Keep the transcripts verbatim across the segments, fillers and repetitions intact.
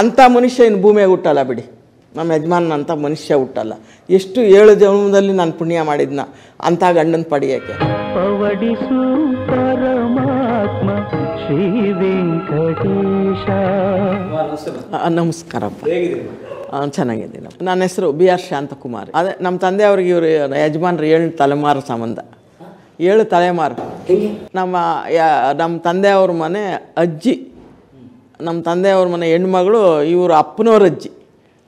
ಅಂಥ ಮನುಷ್ಯ ಇನ್ನು ಭೂಮಿಯಾಗ ಹುಟ್ಟಲ್ಲ ಬಿಡಿ. ನಮ್ಮ ಯಜಮಾನನಂಥ ಮನುಷ್ಯ ಹುಟ್ಟಲ್ಲ. ಎಷ್ಟು ಏಳು ಜನ್ಮದಲ್ಲಿ ನಾನು ಪುಣ್ಯ ಮಾಡಿದ್ನ ಅಂಥ ಗಂಡನ ಪಡೆಯೋಕ್ಕೆ. ಪವಡಿಸು ಪರಮಾತ್ಮ ಶ್ರೀ ವೆಂಕಟೇಶ. ನಮಸ್ಕಾರಪ್ಪ, ಚೆನ್ನಾಗಿದ್ದೀನಿ. ನನ್ನ ಹೆಸರು ಬಿ ಆರ್ ಶಾಂತಕುಮಾರ್. ಅದೇ ನಮ್ಮ ತಂದೆಯವ್ರಿಗೆ ಇವರು ಯಜಮಾನ್ರು ಏಳು ತಲೆಮಾರು ಸಂಬಂಧ. ಏಳು ತಲೆಮಾರು. ನಮ್ಮ ನಮ್ಮ ತಂದೆಯವ್ರ ಮನೆ ಅಜ್ಜಿ, ನಮ್ಮ ತಂದೆಯವ್ರ ಮನೆ ಹೆಣ್ಮಗಳು, ಇವರು ಅಪ್ಪನವ್ರ ಅಜ್ಜಿ.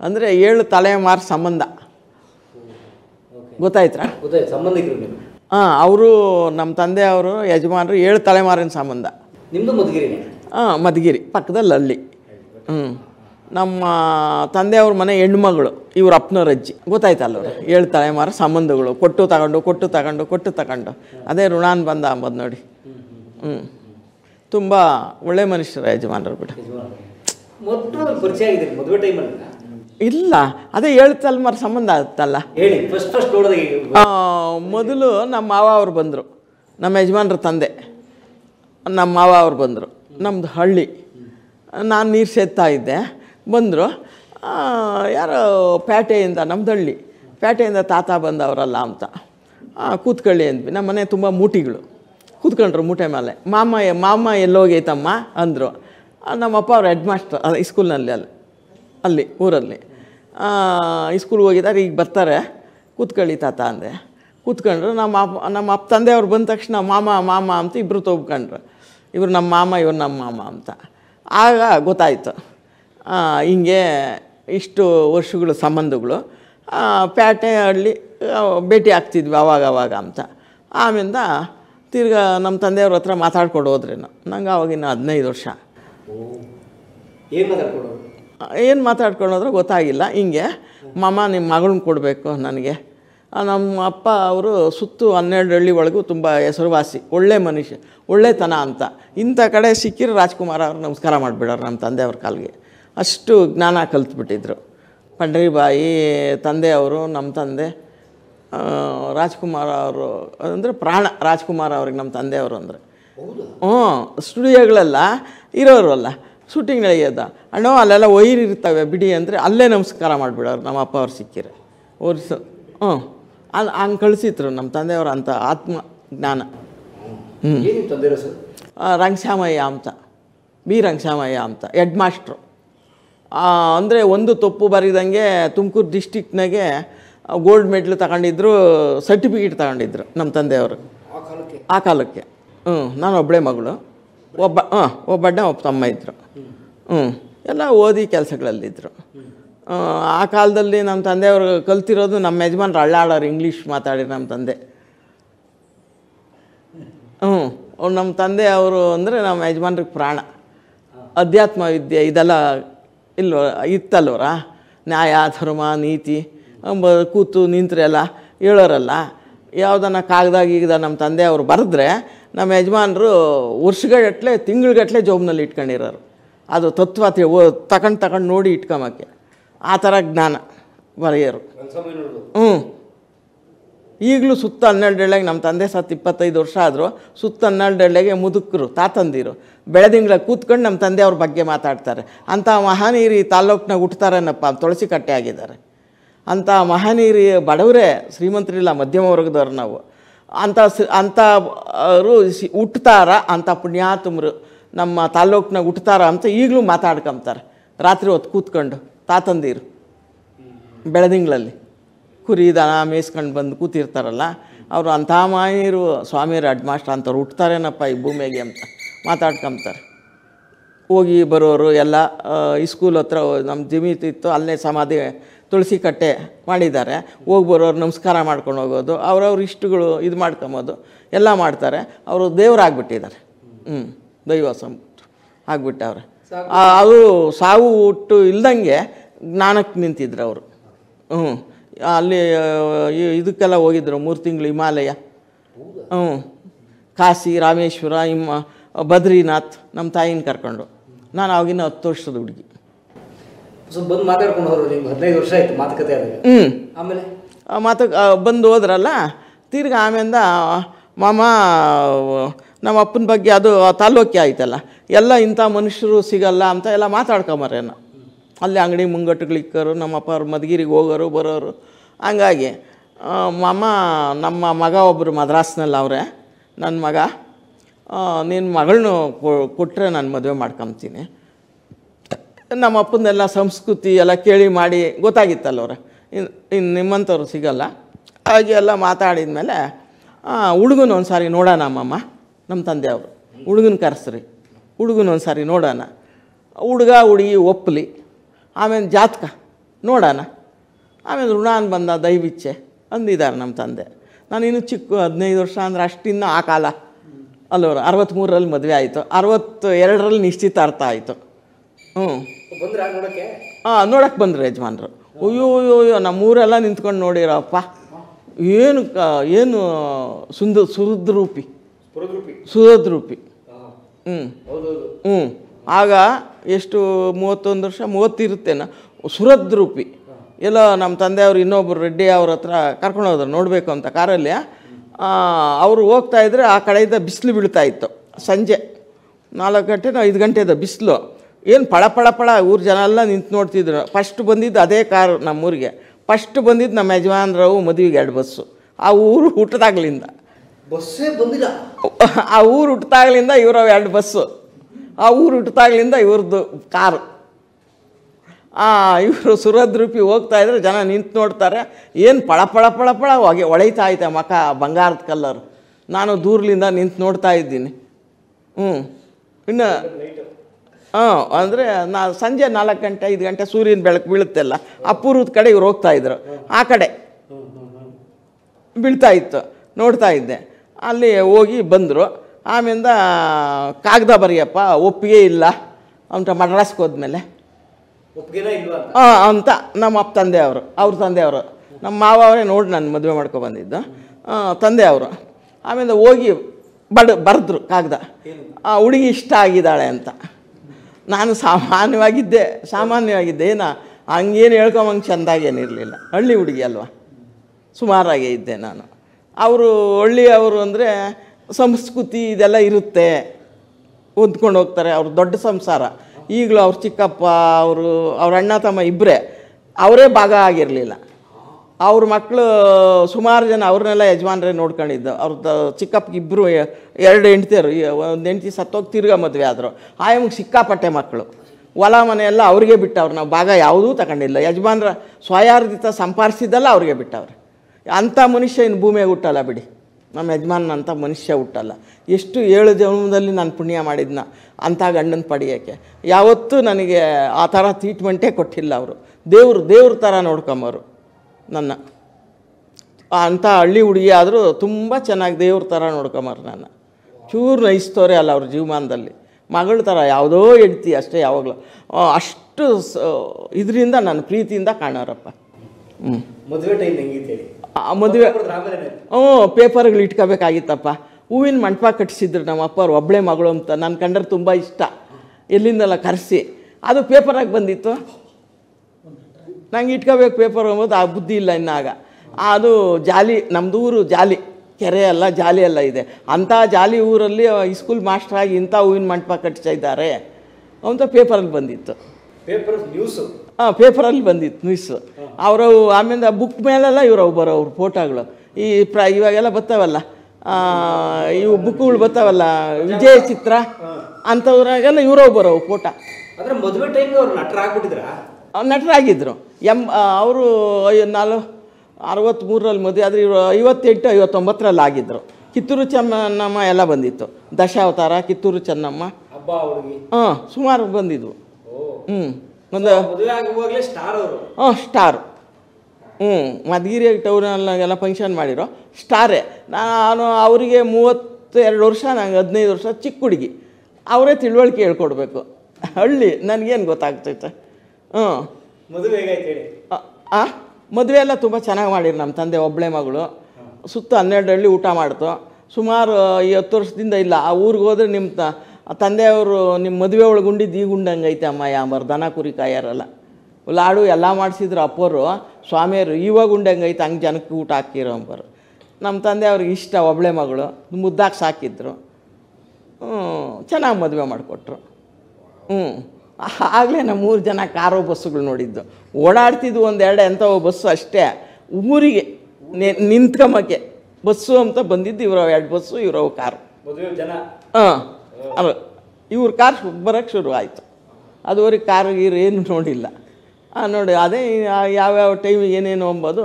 ಅಂದರೆ ಏಳು ತಲೆಮಾರು ಸಂಬಂಧ. ಗೊತ್ತಾಯ್ತಾ? ಹಾಂ, ಅವರು ನಮ್ಮ ತಂದೆಯವರು ಯಜಮಾನರು ಏಳು ತಲೆಮಾರಿನ ಸಂಬಂಧ. ನಿಮ್ಮದು ಮಧುಗಿರಿ? ಹಾಂ, ಮಧುಗಿರಿ ಪಕ್ಕದಲ್ಲಿ ಅಲ್ಲಿ. ಹ್ಞೂ, ನಮ್ಮ ತಂದೆಯವ್ರ ಮನೆ ಹೆಣ್ಮಗಳು, ಇವ್ರ ಅಪ್ಪನವ್ರ ಅಜ್ಜಿ. ಗೊತ್ತಾಯ್ತಲ್ಲವ್ರು ಏಳು ತಲೆಮಾರು ಸಂಬಂಧಗಳು. ಕೊಟ್ಟು ತಗೊಂಡು ಕೊಟ್ಟು ತಗೊಂಡು ಕೊಟ್ಟು ತಗೊಂಡು ಅದೇ ಋಣಾನ್ ಬಂದ ಅಂಬೋದು ನೋಡಿ. ಹ್ಞೂ, ತುಂಬ ಒಳ್ಳೆ ಮನುಷ್ಯರು ಯಜಮಾನರು ಬಿಟ್ಟು. ಇಲ್ಲ, ಅದೇ ಏಳು ತಲೆಮಾರು ಸಂಬಂಧ ಆಗುತ್ತಲ್ಲ. ಮೊದಲು ನಮ್ಮ ಮಾವ ಅವ್ರು ಬಂದರು, ನಮ್ಮ ಯಜಮಾನ್ರ ತಂದೆ ನಮ್ಮ ಮಾವ ಅವ್ರು ಬಂದರು. ನಮ್ಮದು ಹಳ್ಳಿ, ನಾನು ನೀರು ಸೇದ್ತಾ ಇದ್ದೆ. ಬಂದರು ಯಾರೋ ಪೇಟೆಯಿಂದ, ನಮ್ದು ಹಳ್ಳಿ ಪೇಟೆಯಿಂದ ತಾತ ಬಂದವರಲ್ಲ ಅಂತ ಕೂತ್ಕೊಳ್ಳಿ ಅಂದ್ವಿ. ನಮ್ಮ ಮನೆ ತುಂಬ ಮೂಟಿಗಳು. ಕೂತ್ಕೊಂಡ್ರು ಮೂಟೆ ಮೇಲೆ. ಮಾಮ ಮಾಮ ಎಲ್ಲೋಗೈತಮ್ಮ ಅಂದರು. ನಮ್ಮಪ್ಪ ಅವ್ರು ಹೆಡ್ ಮಾಸ್ಟರ್ ಅದೇ ಸ್ಕೂಲ್ನಲ್ಲಿ, ಅಲ್ಲಿ ಅಲ್ಲಿ ಊರಲ್ಲಿ ಸ್ಕೂಲ್ಗೆ ಹೋಗಿದ್ದಾರೆ, ಈಗ ಬರ್ತಾರೆ ಕೂತ್ಕೊಳ್ಳಿ ತಾತ ಅಂದೆ. ಕೂತ್ಕೊಂಡ್ರು. ನಮ್ಮ ಅಪ್ಪ ನಮ್ಮ ಅಪ್ಪ ತಂದೆಯವ್ರು ಬಂದ ತಕ್ಷಣ ಮಾಮ ಮಾಮ ಅಂತ ಇಬ್ಬರು ತೊಗೊಂಡ್ರು. ಇವರು ನಮ್ಮ ಮಾಮ, ಇವರು ನಮ್ಮ ಮಾಮ ಅಂತ. ಆಗ ಗೊತ್ತಾಯಿತು ಹಿಂಗೆ ಇಷ್ಟು ವರ್ಷಗಳು ಸಂಬಂಧಗಳು. ಪೇಟೆ ಹಳ್ಳಿ ಭೇಟಿ ಆಗ್ತಿದ್ವಿ ಆವಾಗ ಆವಾಗ ಅಂತ. ಆಮೇಲೆ ತಿರ್ಗಾ ನಮ್ಮ ತಂದೆಯವ್ರ ಹತ್ರ ಮಾತಾಡ್ಕೊಂಡು ಹೋದ್ರೇನು. ನಂಗೆ ಆವಾಗಿನ ಹದಿನೈದು ವರ್ಷ. ಏನು ಮಾತಾಡ್ಕೊಂಡೋದ್ರೂ ಗೊತ್ತಾಗಿಲ್ಲ. ಹಿಂಗೆ ಮಾಮ ನಿಮ್ಮ ಮಗಳನ್ನ ಕೊಡಬೇಕು ನನಗೆ. ನಮ್ಮ ಅಪ್ಪ ಅವರು ಸುತ್ತು ಹನ್ನೆರಡು ಹಳ್ಳಿ ಒಳಗೂ ತುಂಬ ಹೆಸರುವಾಸಿ, ಒಳ್ಳೆ ಮನುಷ್ಯ, ಒಳ್ಳೆತನ ಅಂತ. ಇಂಥ ಕಡೆ ಸಿಕ್ಕಿರೋ ರಾಜ್ಕುಮಾರ್ ಅವರು ನಮಸ್ಕಾರ ಮಾಡಿಬಿಡೋರು ನಮ್ಮ ತಂದೆಯವ್ರ ಕಾಲಿಗೆ. ಅಷ್ಟು ಜ್ಞಾನ ಕಲ್ತ್ಬಿಟ್ಟಿದ್ರು. ಪಂಡರಿಬಾಯಿ ತಂದೆಯವರು, ನಮ್ಮ ತಂದೆ ರಾಜ್ಕುಮಾರ್ ಅವರು ಅಂದರೆ ಪ್ರಾಣ. ರಾಜ್ಕುಮಾರ್ ಅವ್ರಿಗೆ ನಮ್ಮ ತಂದೆಯವರು ಅಂದರೆ ಹ್ಞೂ, ಸ್ಟುಡಿಯೋಗಳೆಲ್ಲ ಇರೋರು ಅಲ್ಲ, ಶೂಟಿಂಗ್ ನಡೆಯೋದ ಅಣ್ಣೋ ಅಲ್ಲೆಲ್ಲ ವೈರ್ ಇರ್ತವೆ ಬಿಡಿ ಅಂದರೆ ಅಲ್ಲೇ ನಮಸ್ಕಾರ ಮಾಡಿಬಿಡೋರು ನಮ್ಮ ಅಪ್ಪ ಅವ್ರು ಸಿಕ್ಕಿರೆ. ಅವ್ರು ಸ ಹ್ಞೂ ಅಲ್ಲಿ ಹಂಗೆ ಕಳಿಸಿದ್ರು ನಮ್ಮ ತಂದೆಯವರು. ಅಂಥ ಆತ್ಮ ಜ್ಞಾನ. ಹ್ಞೂ, ರಂಗಶ್ಯಾಮಯ್ಯ ಅಂತ, ಬಿ ರಂಗಶ್ಯಾಮಯ್ಯ ಅಂತ ಹೆಡ್ ಮಾಸ್ಟ್ರು. ಅಂದರೆ ಒಂದು ತಪ್ಪು ಬರೆದಂಗೆ ತುಮಕೂರು ಡಿಸ್ಟಿಕ್ನಾಗೆ ಗೋಲ್ಡ್ ಮೆಡ್ಲ್ ತಗೊಂಡಿದ್ರು, ಸರ್ಟಿಫಿಕೇಟ್ ತಗೊಂಡಿದ್ರು ನಮ್ಮ ತಂದೆಯವರು ಆ ಕಾಲಕ್ಕೆ. ಹ್ಞೂ, ನಾನು ಒಬ್ಬಳೇ ಮಗಳು, ಒಬ್ಬ ಹಾಂ ಒಬ್ಬಣ್ಣ ಒಬ್ಬ ತಮ್ಮ ಇದ್ದರು. ಹ್ಞೂ, ಎಲ್ಲ ಓದಿ ಕೆಲಸಗಳಲ್ಲಿದ್ದರು. ಆ ಕಾಲದಲ್ಲಿ ನಮ್ಮ ತಂದೆಯವರು ಕಲ್ತಿರೋದು ನಮ್ಮ ಯಜಮಾನ್ರು ಅಳ್ಳಾಡೋರು, ಇಂಗ್ಲೀಷ್ ಮಾತಾಡಿ ನಮ್ಮ ತಂದೆ. ಹ್ಞೂ, ನಮ್ಮ ತಂದೆ ಅವರು ಅಂದರೆ ನಮ್ಮ ಯಜಮಾನ್ರಿಗೆ ಪ್ರಾಣ. ಅಧ್ಯಾತ್ಮ ವಿದ್ಯೆ ಇದೆಲ್ಲ ಇಲ್ವ ಇತ್ತಲ್ವರ, ನ್ಯಾಯ ಧರ್ಮ ನೀತಿ ಕೂತು ನಿಂತರೆಲ್ಲ ಹೇಳೋರಲ್ಲ. ಯಾವುದನ್ನ ಕಾಗದಾಗ ಈಗ ನಮ್ಮ ತಂದೆಯವರು ಬರೆದ್ರೆ ನಮ್ಮ ಯಜಮಾನರು ವರ್ಷಗಟ್ಟಲೆ ತಿಂಗಳುಗಟ್ಟಲೆ ಜೋಬ್ನಲ್ಲಿ ಇಟ್ಕೊಂಡಿರೋರು. ಅದು ತತ್ವ ತಗೊಂಡು ತಗೊಂಡು ನೋಡಿ ಇಟ್ಕೊಂಬಕ್ಕೆ ಆ ಥರ ಜ್ಞಾನ ಬರೆಯೋರು. ಹ್ಞೂ, ಈಗಲೂ ಸುತ್ತ ಹನ್ನೆರಡು ಎಳ್ಳೆಗೆ ನಮ್ಮ ತಂದೆ ಸತ್ತು ಇಪ್ಪತ್ತೈದು ವರ್ಷ ಆದರೂ ಸುತ್ತ ಹನ್ನೆರಡು ಎಳ್ಳೆಗೆ ಮುದುಕರು ತಾತಂದಿರು ಬೆಳೆದಿಂಗಳ ಕೂತ್ಕೊಂಡು ನಮ್ಮ ತಂದೆಯವ್ರ ಬಗ್ಗೆ ಮಾತಾಡ್ತಾರೆ. ಅಂಥ ಮಹಾನೀರಿ ತಾಲ್ಲೂಕ್ನಾಗ ಹುಟ್ತಾರೇನಪ್ಪ, ತುಳಸಿ ಕಟ್ಟೆ ಆಗಿದ್ದಾರೆ. ಅಂಥ ಮಹಾನೀರಿ ಬಡವರೇ, ಶ್ರೀಮಂತರಿಲ್ಲ, ಮಧ್ಯಮ ವರ್ಗದವ್ರು ನಾವು. ಅಂಥ ಅಂಥವರು ಹುಟ್ಟುತ್ತಾರ, ಅಂಥ ಪುಣ್ಯಾತ್ಮರು ನಮ್ಮ ತಾಲ್ಲೂಕ್ನಾಗ ಹುಟ್ಟುತ್ತಾರ ಅಂತ ಈಗಲೂ ಮಾತಾಡ್ಕೊಂತಾರೆ ರಾತ್ರಿ ಹೊತ್ತು ಕೂತ್ಕೊಂಡು ತಾತಂದಿರು ಬೆಳೆದಿಂಗಳಲ್ಲಿ. ಕುರಿ ದನ ಮೇಯಿಸ್ಕೊಂಡು ಬಂದು ಕೂತಿರ್ತಾರಲ್ಲ ಅವರು, ಅಂಥ ಮಹಾನೀರು ಸ್ವಾಮಿಯರು ಹೆಡ್ ಮಾಸ್ಟರ್ ಅಂಥವ್ರು ಹುಟ್ಟುತ್ತಾರೇನಪ್ಪ ಈ ಭೂಮಿಗೆ ಅಂತ ಮಾತಾಡ್ಕೊಂತಾರೆ. ಹೋಗಿ ಬರೋರು ಎಲ್ಲ ಸ್ಕೂಲ್ ಹತ್ರ ನಮ್ಮ ಜಮೀತಿತ್ತು ಅಲ್ಲೇ ಸಮಾಧಿ ತುಳಸಿ ಕಟ್ಟೆ ಮಾಡಿದ್ದಾರೆ. ಹೋಗಿ ಬರೋರು ನಮಸ್ಕಾರ ಮಾಡ್ಕೊಂಡು ಹೋಗೋದು, ಅವ್ರವ್ರ ಇಷ್ಟಗಳು ಇದು ಮಾಡ್ಕೊಂಬೋದು ಎಲ್ಲ ಮಾಡ್ತಾರೆ. ಅವರು ದೇವರಾಗ್ಬಿಟ್ಟಿದ್ದಾರೆ. ಹ್ಞೂ, ದೈವ ಸಂಪತ್ತು ಆಗ್ಬಿಟ್ಟವ್ರೆ. ಅವರು ಸಾವು ಹುಟ್ಟು ಇಲ್ದಂಗೆ ಜ್ಞಾನಕ್ಕೆ ನಿಂತಿದ್ರು ಅವರು. ಹ್ಞೂ, ಅಲ್ಲಿ ಇದಕ್ಕೆಲ್ಲ ಹೋಗಿದ್ರು ಮೂರು ತಿಂಗಳು ಹಿಮಾಲಯ. ಹ್ಞೂ, ಕಾಶಿ, ರಾಮೇಶ್ವರ, ಹಿಮ ಬದ್ರಿನಾಥ್ ನಮ್ಮ ತಾಯಿನ ಕರ್ಕೊಂಡು. ನಾನು ಆವಾಗಿನ ಹತ್ತು ವರ್ಷದ ಹುಡುಗಿ. ಬಂದು ಮಾತಾಡ್ಕೊಂಡು ಹೋದ್ರು. ನಿಮ್ಗೆ ಹದಿನೈದು ವರ್ಷ ಆಯಿತು ಮಾತುಕತೆ ಆದಾಗ? ಹ್ಞೂ, ಆಮೇಲೆ ಮಾತು ಬಂದು ಹೋದ್ರಲ್ಲ ತಿರ್ಗಿ. ಆಮೇಲೆ ಮಾಮ ನಮ್ಮ ಅಪ್ಪನ ಬಗ್ಗೆ ಅದು ತಾಲ್ಲೂಕೆ ಆಯ್ತಲ್ಲ ಎಲ್ಲ ಇಂಥ ಮನುಷ್ಯರು ಸಿಗಲ್ಲ ಅಂತ ಎಲ್ಲ ಮಾತಾಡ್ಕೊಂಬರೇನು. ಅಲ್ಲಿ ಅಂಗಡಿ ಮುಂಗಟ್ಟುಗಳಿಕ್ಕರು ನಮ್ಮ ಅಪ್ಪಾರು ಮದಗಿರಿಗೆ ಹೋಗೋರು ಬರೋರು ಹಾಗಾಗಿ ಮಾಮ ನಮ್ಮ ಮಗ ಒಬ್ಬರು ಮದ್ರಾಸ್ನಲ್ಲಿ ಅವರೇ ನನ್ನ ಮಗ ನಿನ್ನ ಮಗಳನ್ನು ಕೊಟ್ಟರೆ ನಾನು ಮದುವೆ ಮಾಡ್ಕೊಂತೀನಿ ನಮ್ಮ ಅಪ್ಪನೆಲ್ಲ ಸಂಸ್ಕೃತಿ ಎಲ್ಲ ಕೇಳಿ ಮಾಡಿ ಗೊತ್ತಾಗಿತ್ತಲ್ಲ ಅವರೇ ಇನ್ನು ನಿಮ್ಮಂಥವ್ರು ಸಿಗಲ್ಲ ಹಾಗೆ ಎಲ್ಲ ಮಾತಾಡಿದ ಮೇಲೆ ಹುಡುಗನ ಒಂದು ಸಾರಿ ನೋಡೋಣ ಮಾಮ ನಮ್ಮ ತಂದೆಯವರು ಹುಡುಗನ ಕರೆಸ್ರಿ ಹುಡುಗನ ಒಂದು ಸಾರಿ ನೋಡೋಣ ಹುಡುಗ ಹುಡುಗಿ ಒಪ್ಪಲಿ ಆಮೇಲೆ ಜಾತಕ ನೋಡೋಣ ಆಮೇಲೆ ಋಣಾನ್ ಬಂದ ದೈವಿಚ್ಛೆ ಅಂದಿದ್ದಾರೆ ನಮ್ಮ ತಂದೆ ನಾನು ಇನ್ನೂ ಚಿಕ್ಕ ಹದಿನೈದು ವರ್ಷ ಅಂದರೆ ಅಷ್ಟಿನ್ನೂ ಆ ಕಾಲ ಅಲ್ಲವರು ಅರವತ್ತ್ಮೂರರಲ್ಲಿ ಮದುವೆ ಆಯಿತು ಅರವತ್ತು ಎರಡರಲ್ಲಿ ನಿಶ್ಚಿತಾರ್ಥ ಆಯಿತು ಹ್ಞೂ ಹಾಂ ನೋಡೋಕ್ಕೆ ಬಂದರು ಯಜಮಾನರು ಅಯ್ಯೋ ಅಯ್ಯೋ ಅಯ್ಯೋ ನಮ್ಮೂರೆಲ್ಲ ನಿಂತ್ಕೊಂಡು ನೋಡಿರಪ್ಪ ಏನು ಕ ಏನು ಸುಂದರ ಸುಹೃದ್ರೂಪಿ ಸುಹೃದ್ರೂಪಿ ಹ್ಞೂ ಹ್ಞೂ ಆಗ ಎಷ್ಟು ಮೂವತ್ತೊಂದು ವರ್ಷ ಮೂವತ್ತಿರುತ್ತೇನೋ ಸುಹೃದ್ರೂಪಿ ಎಲ್ಲೋ ನಮ್ಮ ತಂದೆಯವರು ಇನ್ನೊಬ್ಬರು ರೆಡ್ಡಿ ಅವ್ರ ಹತ್ರ ಕರ್ಕೊಂಡು ಹೋದ್ರು ನೋಡಬೇಕು ಅಂತ ಕಾರಲ್ಲಿ ಅವರು ಹೋಗ್ತಾಯಿದ್ರೆ ಆ ಕಡೆಯಿಂದ ಬಿಸಿಲು ಬೀಳ್ತಾಯಿತ್ತು ಸಂಜೆ ನಾಲ್ಕು ಗಂಟೆನೋ ಐದು ಗಂಟೆದ ಬಿಸಿಲು ಏನು ಪಳ ಪಳ ಪಳ ಊರು ಜನ ಎಲ್ಲ ನಿಂತು ನೋಡ್ತಿದ್ರು ಫಸ್ಟ್ ಬಂದಿದ್ದು ಅದೇ ಕಾರು ನಮ್ಮೂರಿಗೆ ಫಸ್ಟ್ ಬಂದಿದ್ದು ನಮ್ಮ ಯಜಮಾನ್ರವು ಮದುವೆಗೆ ಎರಡು ಬಸ್ಸು ಆ ಊರು ಹುಟ್ಟದಾಗ್ಲಿಂದ ಬಸ್ಸೇ ಬಂದಿಲ್ಲ ಆ ಊರು ಹುಟ್ಟದಾಗ್ಲಿಂದ ಇವರವು ಎರಡು ಬಸ್ಸು ಆ ಊರು ಹುಟ್ಟದಾಗ್ಲಿಂದ ಇವ್ರದ್ದು ಕಾರು ಆ ಇವರು ಸುರದ್ರೂಪಿ ಹೋಗ್ತಾಯಿದ್ರೆ ಜನ ನಿಂತು ನೋಡ್ತಾರೆ ಏನು ಪಳ ಪಳ ಪಳ ಪಳ ಹೊಗೆ ಹೊಳೆಯ್ತಾ ಐತೆ ಮಖ ಬಂಗಾರದ ಕಲ್ಲರು ನಾನು ದೂರಲಿಂದ ನಿಂತು ನೋಡ್ತಾ ಇದ್ದೀನಿ ಹ್ಞೂ ಇನ್ನು ಹಾಂ ಅಂದರೆ ನಾ ಸಂಜೆ ನಾಲ್ಕು ಗಂಟೆ ಐದು ಗಂಟೆ ಸೂರ್ಯನ ಬೆಳಕು ಬೀಳುತ್ತೆಲ್ಲ ಅಪೂರ್ವದ ಕಡೆ ಇವ್ರು ಹೋಗ್ತಾಯಿದ್ರು ಆ ಕಡೆ ಬೀಳ್ತಾ ಇತ್ತು ನೋಡ್ತಾ ಇದ್ದೆ ಅಲ್ಲಿ ಹೋಗಿ ಬಂದರು ಆಮೇಲೆ ಕಾಗದ ಬರೆಯಪ್ಪ ಒಪ್ಪಿಗೆ ಇಲ್ಲ ಅಂತ ಮಡ್ರಾಸ್ಗೆ ಹೋದ್ಮೇಲೆ ಹಾಂ ಅಂತ ನಮ್ಮ ಅಪ್ಪ ತಂದೆಯವರು ಅವ್ರ ತಂದೆಯವರು ನಮ್ಮ ಮಾವ ಅವರೇ ನೋಡಿ ನಾನು ಮದುವೆ ಮಾಡ್ಕೊ ಬಂದಿದ್ದು ತಂದೆಯವರು ಆಮೇಲೆ ಹೋಗಿ ಬಡ ಬರೆದ್ರು ಕಾಗದ ಆ ಹುಡುಗಿ ಇಷ್ಟ ಆಗಿದ್ದಾಳೆ ಅಂತ ನಾನು ಸಾಮಾನ್ಯವಾಗಿದ್ದೆ ಸಾಮಾನ್ಯವಾಗಿದ್ದೆ ಏನೋ ಹಂಗೇನು ಹೇಳ್ಕೊಂಬಂಗೆ ಚೆಂದಾಗೇನಿರಲಿಲ್ಲ ಹಳ್ಳಿ ಹುಡುಗಿ ಅಲ್ವಾ ಸುಮಾರಾಗೇ ಇದ್ದೆ ನಾನು ಅವರು ಹಳ್ಳಿಯವರು ಅಂದರೆ ಸಂಸ್ಕೃತಿ ಇದೆಲ್ಲ ಇರುತ್ತೆ ಹೊಂದ್ಕೊಂಡು ಹೋಗ್ತಾರೆ ಅವ್ರ ದೊಡ್ಡ ಸಂಸಾರ ಈಗಲೂ ಅವ್ರ ಚಿಕ್ಕಪ್ಪ ಅವರು ಅವ್ರ ಅಣ್ಣ ತಮ್ಮ ಇಬ್ಬರೇ ಅವರೇ ಭಾಗ ಆಗಿರಲಿಲ್ಲ ಅವ್ರ ಮಕ್ಕಳು ಸುಮಾರು ಜನ ಅವ್ರನ್ನೆಲ್ಲ ಯಜಮಾನ್ರೇ ನೋಡ್ಕೊಂಡಿದ್ದು ಅವ್ರದ್ದು ಚಿಕ್ಕಪ್ಪಗೆ ಇಬ್ಬರು ಎರಡು ಹೆಂಡ್ತಿಯರು ಒಂದು ಹೆಂಡ್ತಿ ಸತ್ತೋಗಿ ತಿರ್ಗಾ ಮದುವೆ ಆದರು ಆಯಮ್ಗೆ ಸಿಕ್ಕಾಪಟ್ಟೆ ಮಕ್ಕಳು ಹೊಲ ಮನೆಯೆಲ್ಲ ಅವ್ರಿಗೆ ಬಿಟ್ಟವ್ರು ನಾವು ಭಾಗ ಯಾವುದೂ ತಗೊಂಡಿಲ್ಲ ಯಜಮಾನ್ರ ಸ್ವಯಾರ್ಜಿತ ಸಂಪಾದಿಸಿದ್ದೆಲ್ಲ ಅವ್ರಿಗೆ ಬಿಟ್ಟವ್ರು ಅಂಥ ಮನುಷ್ಯ ಇನ್ನು ಭೂಮಿಯಾಗ ಹುಟ್ಟಲ್ಲ ಬಿಡಿ ನಮ್ಮ ಯಜಮಾನ ಅಂಥ ಮನುಷ್ಯ ಹುಟ್ಟಲ್ಲ ಎಷ್ಟು ಏಳು ಜನ್ಮದಲ್ಲಿ ನಾನು ಪುಣ್ಯ ಮಾಡಿದ್ನ ಅಂಥ ಗಂಡನ ಪಡೆಯೋಕ್ಕೆ ಯಾವತ್ತೂ ನನಗೆ ಆ ಥರ ಟ್ರೀಟ್ಮೆಂಟೇ ಕೊಟ್ಟಿಲ್ಲ ಅವರು ದೇವ್ರು ದೇವ್ರ ಥರ ನೋಡ್ಕೊಂಬರು ನನ್ನ ಅಂಥ ಹಳ್ಳಿ ಹುಡುಗಿ ಆದರೂ ತುಂಬ ಚೆನ್ನಾಗಿ ದೇವ್ರ ಥರ ನೋಡ್ಕೊಂಬರು ನನ್ನ ಚೂರು ನಯಿಸ್ತವ್ರೆ ಅಲ್ಲ ಅವ್ರ ಜೀವಮಾನದಲ್ಲಿ ಮಗಳ ಥರ ಯಾವುದೋ ಹೆಂಡ್ತಿ ಅಷ್ಟೇ ಯಾವಾಗಲೂ ಅಷ್ಟು ಇದರಿಂದ ನಾನು ಪ್ರೀತಿಯಿಂದ ಕಾಣೋರಪ್ಪ ಹ್ಞೂ ಮದುವೆ ಟೈಮ್ ಹೆಂಗಿತ್ತು ಮದುವೆ ಹ್ಞೂ ಪೇಪರ್ಗಳು ಇಟ್ಕೋಬೇಕಾಗಿತ್ತಪ್ಪ ಹೂವಿನ ಮಂಟಪ ಕಟ್ಟಿಸಿದ್ರು ನಮ್ಮ ಅಪ್ಪವ್ರು ಒಬ್ಬಳೆ ಮಗಳು ಅಂತ ನನ್ನ ಕಂಡ್ರೆ ತುಂಬ ಇಷ್ಟ ಎಲ್ಲಿಂದೆಲ್ಲ ಕರೆಸಿ ಅದು ಪೇಪರಾಗಿ ಬಂದಿತ್ತು ನಂಗೆ ಇಟ್ಕೋಬೇಕು ಪೇಪರ್ ಅಂಬೋದು ಆ ಬುದ್ಧಿ ಇಲ್ಲ ಇನ್ನಾಗ ಅದು ಜಾಲಿ ನಮ್ಮದು ಊರು ಜಾಲಿ ಕೆರೆ ಎಲ್ಲ ಜಾಲಿ ಎಲ್ಲ ಇದೆ ಅಂಥ ಜಾಲಿ ಊರಲ್ಲಿ ಸ್ಕೂಲ್ ಮಾಸ್ಟ್ರಾಗಿ ಇಂಥ ಹೂವಿನ ಮಂಟಪ ಕಟ್ತಾ ಇದ್ದಾರೆ ಅಂತ ಪೇಪರಲ್ಲಿ ಬಂದಿತ್ತು ಪೇಪರ್ ನ್ಯೂಸು ಹಾಂ ಪೇಪರಲ್ಲಿ ಬಂದಿತ್ತು ನ್ಯೂಸು ಅವರವು ಆಮೇಲೆ ಬುಕ್ ಮೇಲೆಲ್ಲ ಇವ್ರವು ಬರೋವ್ರ ಫೋಟೋಗಳು ಈ ಪ್ರ ಇವಾಗೆಲ್ಲ ಬರ್ತಾವಲ್ಲ ಇವು ಬುಕ್ಗಳು ಬರ್ತಾವಲ್ಲ ವಿಜಯ ಚಿತ್ರ ಅಂಥವ್ರಾಗೆಲ್ಲ ಇವ್ರವು ಬರೋವು ಫೋಟೋ ಅಂದರೆ ಮದುವೆ ಟೈಮ್ಗೆ ಅವ್ರು ನಟರಾಗ್ಬಿಟ್ಟಿದ್ರ ನಟರಾಗಿದ್ದರು ಎಂ ಅವರು ನಾಲ್ಕು ಅರವತ್ತ್ಮೂರರಲ್ಲಿ ಮದುವೆ ಆದರೆ ಇವರು ಐವತ್ತೆಂಟು ಐವತ್ತೊಂಬತ್ತರಲ್ಲಿ ಆಗಿದ್ದರು ಕಿತ್ತೂರು ಚೆನ್ನಮ್ಮ ಎಲ್ಲ ಬಂದಿತ್ತು ದಶಾವತಾರ ಕಿತ್ತೂರು ಚೆನ್ನಮ್ಮ ಹಾಂ ಸುಮಾರು ಬಂದಿದ್ವು ಹ್ಞೂ ಒಂದು ಹಾಂ ಸ್ಟಾರು ಹ್ಞೂ ಮಧುಗಿರಿ ಟೌನಲ್ಲಾಗೆಲ್ಲ ಫಂಕ್ಷನ್ ಮಾಡಿರೋ ಸ್ಟಾರೇ ನಾನು ಅವರಿಗೆ ಮೂವತ್ತೆರಡು ವರ್ಷ ನಂಗೆ ಹದಿನೈದು ವರ್ಷ ಚಿಕ್ಕ ಹುಡುಗಿ ಅವರೇ ತಿಳುವಳಿಕೆ ಹೇಳ್ಕೊಡ್ಬೇಕು ಹಳ್ಳಿ ನನಗೇನು ಗೊತ್ತಾಗ್ತೈತೆ ಹ್ಞೂ ಮದುವೆ ಆ ಮದುವೆ ಎಲ್ಲ ತುಂಬ ಚೆನ್ನಾಗಿ ಮಾಡಿರು ನಮ್ಮ ತಂದೆ ಒಬ್ಬಳೆ ಮಗಳು ಸುತ್ತ ಹನ್ನೆರಡು ಹಳ್ಳಿ ಊಟ ಮಾಡ್ತು ಸುಮಾರು ಈ ಹತ್ತು ವರ್ಷದಿಂದ ಇಲ್ಲ ಆ ಊರಿಗೆ ಹೋದರೆ ನಿಮ್ಮ ತಂದೆಯವರು ನಿಮ್ಮ ಮದುವೆ ಒಳಗೆ ಉಂಡಿದ್ದು ಈಗ ಉಂಡಂಗೈತೆ ಅಮ್ಮ ಯಾಮರು ದನ ಕುರಿ ಕಾಯಾರಲ್ಲ ಲಾಡು ಎಲ್ಲ ಮಾಡಿಸಿದ್ರು ಅಪ್ಪರು ಸ್ವಾಮಿಯರು ಇವಾಗ ಉಂಡಂಗೈತೆ ಹಂಗೆ ಜನಕ್ಕೆ ಊಟ ಹಾಕಿರೋ ಅಂಬರು ನಮ್ಮ ತಂದೆಯವ್ರಿಗೆ ಇಷ್ಟ ಒಬ್ಬಳೆ ಮಗಳು ಮುದ್ದಾಗಿ ಸಾಕಿದ್ರು ಹ್ಞೂ ಚೆನ್ನಾಗಿ ಮದುವೆ ಮಾಡಿಕೊಟ್ರು ಹ್ಞೂ ಆಗಲೇ ನಾವು ಮೂರು ಜನ ಕಾರೋ ಬಸ್ಸುಗಳು ನೋಡಿದ್ದು ಓಡಾಡ್ತಿದ್ವು ಒಂದೆರಡು ಎಂಥವೋ ಬಸ್ಸು ಅಷ್ಟೇ ಊರಿಗೆ ನಿಂತ್ಕೊಂಬಕ್ಕೆ ಬಸ್ಸು ಅಂತ ಬಂದಿದ್ದು ಇವರು ಎರಡು ಬಸ್ಸು ಇವರು ಕಾರು ಮದುವೆ ಜನ ಹಾಂ ಅಲ್ಲ ಇವ್ರ ಕಾರ್ ಬರೋಕ್ಕೆ ಶುರು ಆಯಿತು ಅದುವರೆಗೆ ಕಾರು ಗೀರು ಏನು ನೋಡಿಲ್ಲ ನೋಡಿ ಅದೇ ಯಾವ್ಯಾವ ಟೈಮಿಗೆ ಏನೇನು ಅಂಬೋದು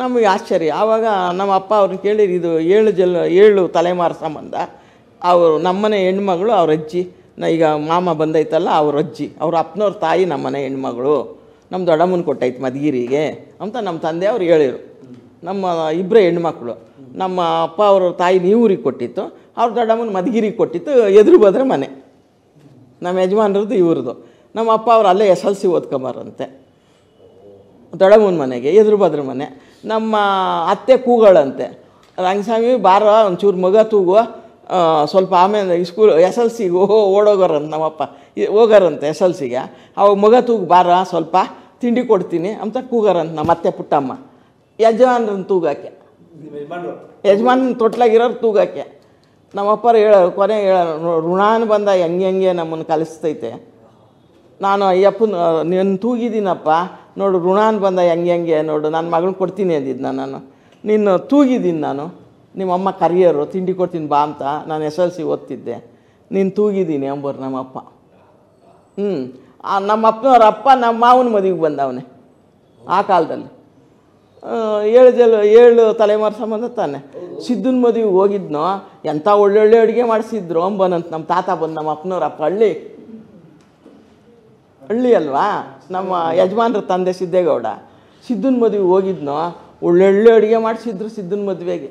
ನಮಗೆ ಆಶ್ಚರ್ಯ ಆವಾಗ ನಮ್ಮ ಅಪ್ಪ ಅವ್ರನ್ನ ಕೇಳಿರಿ ಇದು ಏಳು ಜಲ್ ಏಳು ತಲೆಮಾರು ಸಂಬಂಧ ಅವರು ನಮ್ಮನೆ ಹೆಣ್ಮಗಳು ಅವ್ರ ಅಜ್ಜಿ ನಾ ಈಗ ಮಾಮ ಬಂದೈತಲ್ಲ ಅವ್ರ ಅಜ್ಜಿ ಅವ್ರ ಅಪ್ಪನವ್ರ ತಾಯಿ ನಮ್ಮನೆ ಹೆಣ್ಮಗಳು ನಮ್ಮ ದೊಡ್ಡಮ್ಮನ ಕೊಟ್ಟೈತೆ ಮಧುಗಿರಿಗೆ ಅಂತ ನಮ್ಮ ತಂದೆ ಅವ್ರು ಹೇಳಿದರು ನಮ್ಮ ಇಬ್ಬರೇ ಹೆಣ್ಮಕ್ಳು ನಮ್ಮ ಅಪ್ಪ ಅವ್ರ ತಾಯಿ ನೀವೂರಿಗೆ ಕೊಟ್ಟಿತ್ತು ಅವ್ರ ದೊಡ್ಡಮ್ಮನ ಮಧುಗಿರಿಗೆ ಕೊಟ್ಟಿತ್ತು ಎದುರು ಬದ್ರೆ ಮನೆ ನಮ್ಮ ಯಜಮಾನರದ್ದು ಇವ್ರದ್ದು ನಮ್ಮ ಅಪ್ಪ ಅವ್ರು ಅಲ್ಲೇ ಎಸ್ ಎಲ್ ಸಿ ಓದ್ಕೊಂಬಾರಂತೆ ದೊಡ್ಡಮ್ಮನ ಮನೆಗೆ ಎದುರು ಬದ್ರ ಮನೆ ನಮ್ಮ ಅತ್ತೆ ಕೂಗಳಂತೆ ರಂಗಸ್ವಾಮಿ ಬಾರ ಒಂಚೂರು ಮಗ ತೂಗುವ ಸ್ವಲ್ಪ ಆಮೇಲೆ ಸ್ಕೂಲ್ ಎಸ್ ಎಲ್ ಸಿಗೆ ಓಡೋಗೋರಂತೆ ನಮ್ಮಪ್ಪ ಹೋಗೋರಂತೆ ಎಸ್ ಎಲ್ ಸಿಗೆ ಅವಾಗ ಮಗ ತೂಗು ಬಾರ ಸ್ವಲ್ಪ ತಿಂಡಿ ಕೊಡ್ತೀನಿ ಅಂತ ಕೂಗಾರಂತೆ ನಮ್ಮ ಅತ್ತೆ ಪುಟ್ಟಮ್ಮ ಯಜಮಾನ್ರನ್ನ ತೂಗಾಕೆ ಯಜಮಾನ ತೊಟ್ಲಾಗಿರೋರು ತೂಗಾಕೆ ನಮ್ಮಪ್ಪರು ಹೇಳೋ ಕೊನೆ ಹೇಳೋ ಋಣಾನು ಬಂದ ಹೆಂಗೆ ಹೆಂಗೆ ನಮ್ಮನ್ನು ಕಲಿಸ್ತೈತೆ ನಾನು ಅಯ್ಯಪ್ಪನ ನೀನು ತೂಗಿದ್ದೀನಪ್ಪ ನೋಡು ಋಣಾನು ಬಂದ ಹೆಂಗೆ ಹೆಂಗೆ ನೋಡು ನನ್ನ ಮಗಳನ್ನ ಕೊಡ್ತೀನಿ ಅಂದಿದ್ನ ನಾನು ನೀನು ತೂಗಿದ್ದೀನಿ ನಾನು ನಿಮ್ಮಮ್ಮ ಕರಿಯರು ತಿಂಡಿ ಕೊಡ್ತೀನಿ ಬಾ ಅಂತ ನಾನು ಎಸ್ ಎಲ್ ಸಿ ಓದ್ತಿದ್ದೆ ನೀನು ತೂಗಿದ್ದೀನಿ ಅಂಬೋರು ನಮ್ಮಪ್ಪ ಹ್ಞೂ ನಮ್ಮ ಅಪ್ಪನವ್ರ ಅಪ್ಪ ನಮ್ಮ ಮಾವನ ಮದುವೆಗೆ ಬಂದವನೇ ಆ ಕಾಲದಲ್ಲಿ ಏಳು ಜಲ್ ಏಳು ತಲೆಮಾರು ಸಂಬಂಧ ತಾನೆ ಸಿದ್ದನ ಮದುವೆಗೆ ಹೋಗಿದ್ನೋ ಎಂಥ ಒಳ್ಳೊಳ್ಳೆ ಅಡುಗೆ ಮಾಡಿಸಿದ್ರು ಅಂಬನಂತ ನಮ್ಮ ತಾತ ಬಂದು ನಮ್ಮ ಅಪ್ಪನವ್ರ ಅಪ್ಪ ಹಳ್ಳಿ ಹಳ್ಳಿ ಅಲ್ವಾ ನಮ್ಮ ಯಜಮಾನ್ರ ತಂದೆ ಸಿದ್ದೇಗೌಡ ಸಿದ್ದನ ಮದುವೆಗೆ ಹೋಗಿದ್ನೋ ಒಳ್ಳೊಳ್ಳೆ ಅಡುಗೆ ಮಾಡಿಸಿದ್ರು ಸಿದ್ದನ ಮದುವೆಗೆ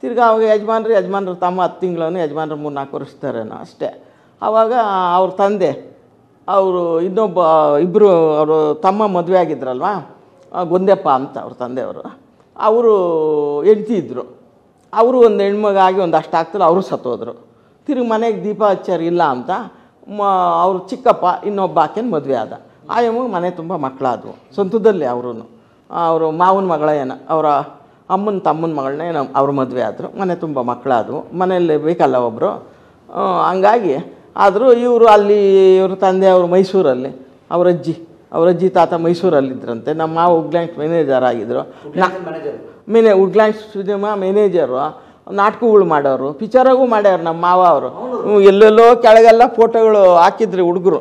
ತಿರ್ಗಿ ಅವಾಗ ಯಜಮಾನ್ರು ಯಜಮಾನ್ರು ತಮ್ಮ ಹತ್ತು ತಿಂಗಳೂ ಯಜಮಾನ್ರು ಮೂರು ನಾಲ್ಕು ವರ್ಷದಾರೇನೋ ಅಷ್ಟೇ ಆವಾಗ ಅವ್ರ ತಂದೆ ಅವರು ಇನ್ನೊಬ್ಬ ಇಬ್ಬರು ಅವರು ತಮ್ಮ ಮದುವೆ ಆಗಿದ್ರಲ್ವ ಗೊಂದೆಪ್ಪ ಅಂತ ಅವ್ರ ತಂದೆಯವರು ಅವರು ಹೆಂಡ್ತಿ ಇದ್ದರು ಅವರು ಒಂದು ಹೆಣ್ಮಗ ಆಗಿ ಒಂದು ಅಷ್ಟು ಆಗ್ತಾರೆ ಅವರು ಸತ್ತೋದ್ರು ತಿರ್ಗಿ ಮನೆಗೆ ದೀಪ ಹಚ್ಚಾರು ಇಲ್ಲ ಅಂತ ಮ ಅವ್ರ ಚಿಕ್ಕಪ್ಪ ಇನ್ನೊಬ್ಬ ಆಕೆನ ಮದುವೆ ಆದ ಆಯಮ್ಮಗೆ ಮನೆ ತುಂಬ ಮಕ್ಕಳಾದವು ಸ್ವಂತದಲ್ಲೇ ಅವರು ಅವರು ಮಾವನ ಮಗಳ ಏನೋ ಅವರ ಅಮ್ಮನ ತಮ್ಮನ ಮಗಳನ್ನೇ ನಮ್ಮ ಅವ್ರ ಮದುವೆ ಆದರು ಮನೆ ತುಂಬ ಮಕ್ಕಳಾದವು ಮನೆಯಲ್ಲಿ ಬೇಕಲ್ಲ ಒಬ್ಬರು ಹಂಗಾಗಿ ಆದರೂ ಇವರು ಅಲ್ಲಿ ಇವ್ರ ತಂದೆ ಅವರು ಮೈಸೂರಲ್ಲಿ ಅವ್ರ ಅಜ್ಜಿ ಅವ್ರ ಅಜ್ಜಿ ತಾತ ಮೈಸೂರಲ್ಲಿದ್ದರಂತೆ ನಮ್ಮ ಮಾವ ವುಡ್ಲ್ಯಾಂಡ್ಸ್ ಮ್ಯಾನೇಜರ್ ಆಗಿದ್ದರು ನಾ ಮೇನೆ ವುಡ್ಲ್ಯಾಂಡ್ಸ್ ಸಿನಿಮಾ ಮ್ಯಾನೇಜರು ನಾಟಕಗಳು ಮಾಡೋರು ಪಿಕ್ಚರಾಗೂ ಮಾಡ್ಯಾರು ನಮ್ಮ ಮಾವ ಅವರು ಎಲ್ಲೆಲ್ಲೋ ಕೆಳಗೆಲ್ಲ ಫೋಟೋಗಳು ಹಾಕಿದ್ರು ಹುಡುಗರು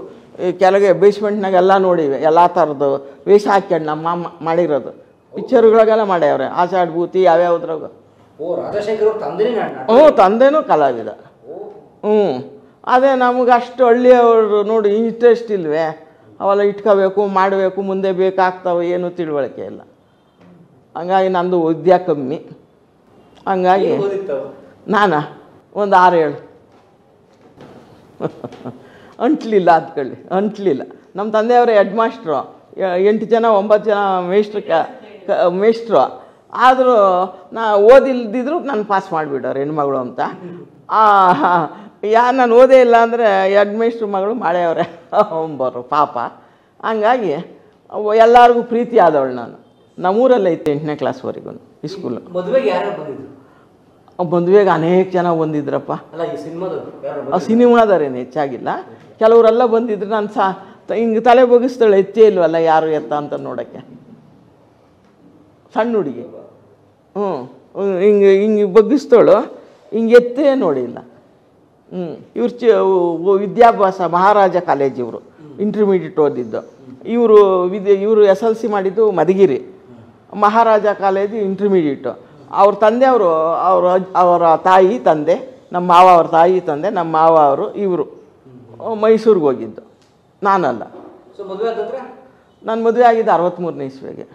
ಕೆಳಗೆ ಬೇಸ್ಮೆಂಟ್ನಾಗೆಲ್ಲ ನೋಡಿವೆ ಎಲ್ಲ ಥರದ್ದು ವೇಷ ಹಾಕ್ಯಂಡು ನಮ್ಮ ಮಾಮ ಮಾಡಿರೋದು ಪಿಕ್ಚರ್ಗಳಿಗೆಲ್ಲ ಮಾಡ್ಯಾವ್ರೆ ಆಷಾಢ ಭೂತಿ ಯಾವ್ಯಾವ್ದ್ರಾಗ ಹ್ಞೂ ತಂದೆನೂ ಕಲಾವಿದ ಹ್ಞೂ ಅದೇ ನಮ್ಗೆ ಅಷ್ಟು ಹಳ್ಳಿಯವರು ನೋಡಿ ಇಂಟ್ರೆಸ್ಟ್ ಇಲ್ವೇ ಅವೆಲ್ಲ ಇಟ್ಕೋಬೇಕು ಮಾಡಬೇಕು ಮುಂದೆ ಬೇಕಾಗ್ತವೆ ಏನೂ ತಿಳುವಳಿಕೆ ಇಲ್ಲ ಹಂಗಾಗಿ ನಂದು ವಿದ್ಯಾ ಕಮ್ಮಿ ಹಂಗಾಗಿ ನಾನಾ ಒಂದು ಆರು ಏಳು ಅಂಟ್ಲಿಲ್ಲ ಅಂದ್ಕೊಳ್ಳಿ ಅಂಟ್ಲಿಲ್ಲ ನಮ್ಮ ತಂದೆಯವರೇ ಹೆಡ್ ಮಾಸ್ಟ್ರು ಎಂಟು ಜನ ಒಂಬತ್ತು ಜನ ಮೇಷ್ಟ್ರ ಕ ಮೇಷ್ಟ್ರು ಆದರೂ ನಾ ಓದಿಲ್ದಿದ್ರು ನಾನು ಪಾಸ್ ಮಾಡಿಬಿಡೋರು ಹೆಣ್ಮಗಳು ಅಂತ ಯಾ ನಾನು ಓದೇ ಇಲ್ಲ ಅಂದರೆ ಎರಡು ಮೇಷ್ಟ್ರ ಮಗಳು ಮಾಡೆಯವ್ರೆ ಅಂಬೋರು ಪಾಪ ಹಂಗಾಗಿ ಎಲ್ಲರಿಗೂ ಪ್ರೀತಿ ಆದವಳು ನಾನು ನಮ್ಮೂರಲ್ಲೇ ಇತ್ತು ಎಂಟನೇ ಕ್ಲಾಸ್ವರೆಗೂ ಈ ಸ್ಕೂಲು ಮದುವೆಗೆ ಯಾರು ಬಂದಿದ್ರು ಮದುವೆಗೆ ಅನೇಕ ಜನ ಬಂದಿದ್ರಪ್ಪ ಆ ಸಿನಿಮಾದವ್ರೇನು ಹೆಚ್ಚಾಗಿಲ್ಲ ಕೆಲವರೆಲ್ಲ ಬಂದಿದ್ರು ನಾನು ಸಾ ಹಿಂಗೆ ತಲೆ ಬೊಗಿಸ್ತಾಳೆ ಎತ್ತೇ ಇಲ್ವಲ್ಲ ಯಾರು ಎತ್ತ ಅಂತ ನೋಡೋಕ್ಕೆ ಸಣ್ಣ ಹುಡುಗಿ ಹ್ಞೂ ಹಿಂಗೆ ಹಿಂಗೆ ಬಗ್ಗಿಸ್ತಾಳು ಹಿಂಗೆ ಎತ್ತೇ ನೋಡಿಲ್ಲ ಹ್ಞೂ ಇವ್ರ ಚಿ ವಿದ್ಯಾಭ್ಯಾಸ ಮಹಾರಾಜ ಕಾಲೇಜ್ ಇವರು ಇಂಟರ್ಮೀಡಿಯೇಟ್ ಓದಿದ್ದು ಇವರು ವಿದ್ಯೆ ಇವರು ಎಸ್ ಎಲ್ ಸಿ ಮಾಡಿದ್ದು ಮಧುಗಿರಿ ಮಹಾರಾಜ ಕಾಲೇಜು ಇಂಟರ್ಮೀಡಿಯೇಟು ಅವ್ರ ತಂದೆಯವರು ಅವರ ಅವರ ತಾಯಿ ತಂದೆ ನಮ್ಮ ಮಾವ ಅವ್ರ ತಾಯಿ ತಂದೆ ನಮ್ಮ ಮಾವ ಅವರು ಇವರು ಮೈಸೂರಿಗೆ ಹೋಗಿದ್ದು ನಾನಲ್ಲ ನಾನು ಮದುವೆ ಆಗಿದ್ದು ಅರವತ್ತ್ಮೂರನೇ ಇಸ್ವಿಗೆ